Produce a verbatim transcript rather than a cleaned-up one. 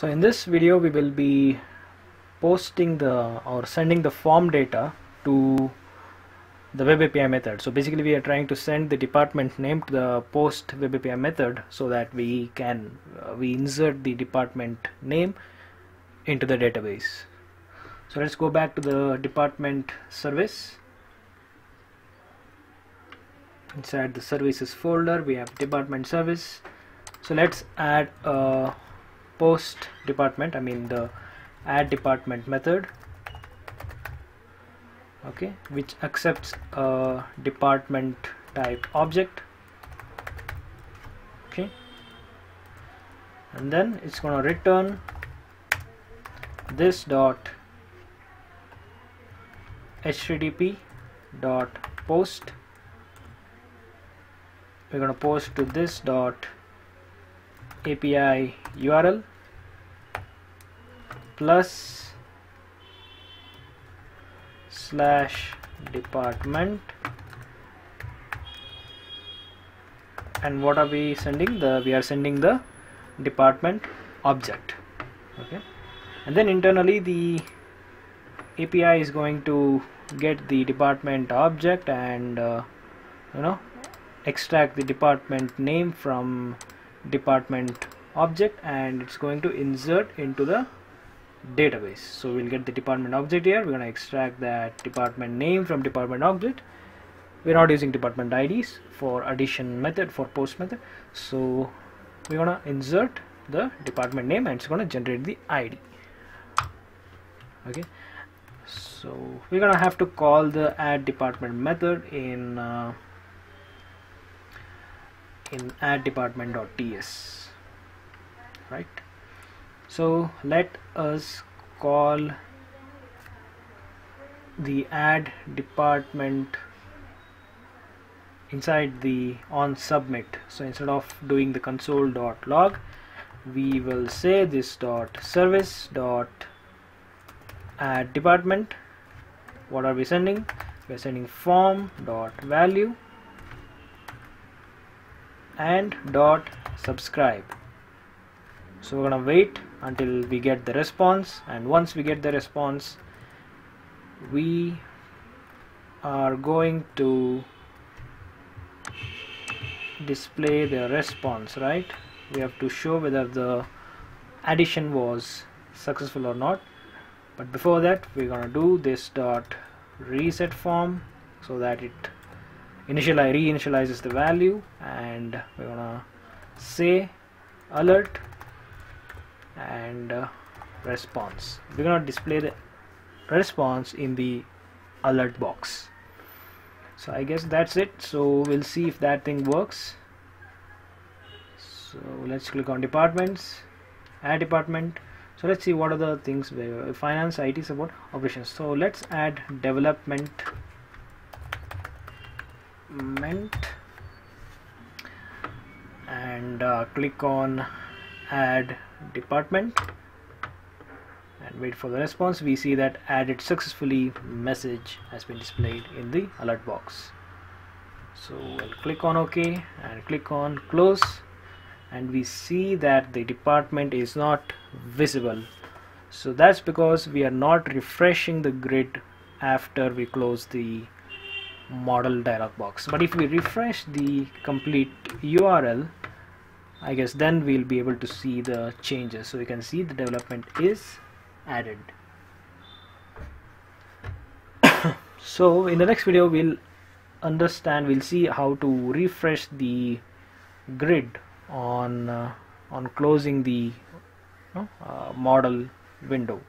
So in this video we will be posting the or sending the form data to the web A P I method. So basically we are trying to send the department name to the post web A P I method so that we can uh, we insert the department name into the database. So let's go back to the department service. Inside the services folder we have department service. So let's add a post department, I mean the add department method, okay, which accepts a department type object, okay, and then it's going to return this dot http dot post. We're going to post to this dot A P I U R L plus slash department, and what are we sending? The we are sending the department object, okay, and then internally the A P I is going to get the department object and uh, you know extract the department name from department object, and it's going to insert into the database. So we'll get the department object here, we're going to extract that department name from department object. We're not using department I Ds for addition method, for post method, so we're going to insert the department name and it's going to generate the I D, okay. So we're going to have to call the add department method in uh, in add department.ts, right? So let us call the add department inside the on submit. So instead of doing the console.log, we will say this dot service dot add department. What are we sending? We are sending form dot value and dot subscribe. So we're gonna wait until we get the response, and once we get the response we are going to display the response, right? We have to show whether the addition was successful or not, but before that we're gonna do this dot reset form so that it Initialize, reinitializes the value, and we're gonna say alert and uh, response. We're gonna display the response in the alert box. So I guess that's it. So we'll see if that thing works. So let's click on departments, add department. So let's see what are the things where finance, I T support, operations. So let's add development and uh, click on add department and wait for the response. We see that added successfully message has been displayed in the alert box. So we'll click on OK and click on close, and we see that the department is not visible. So that's because we are not refreshing the grid after we close the model dialog box. But if we refresh the complete U R L, I guess then we'll be able to see the changes. So we can see the development is added. So in the next video we'll understand, we'll see how to refresh the grid on uh, on closing the uh, model window.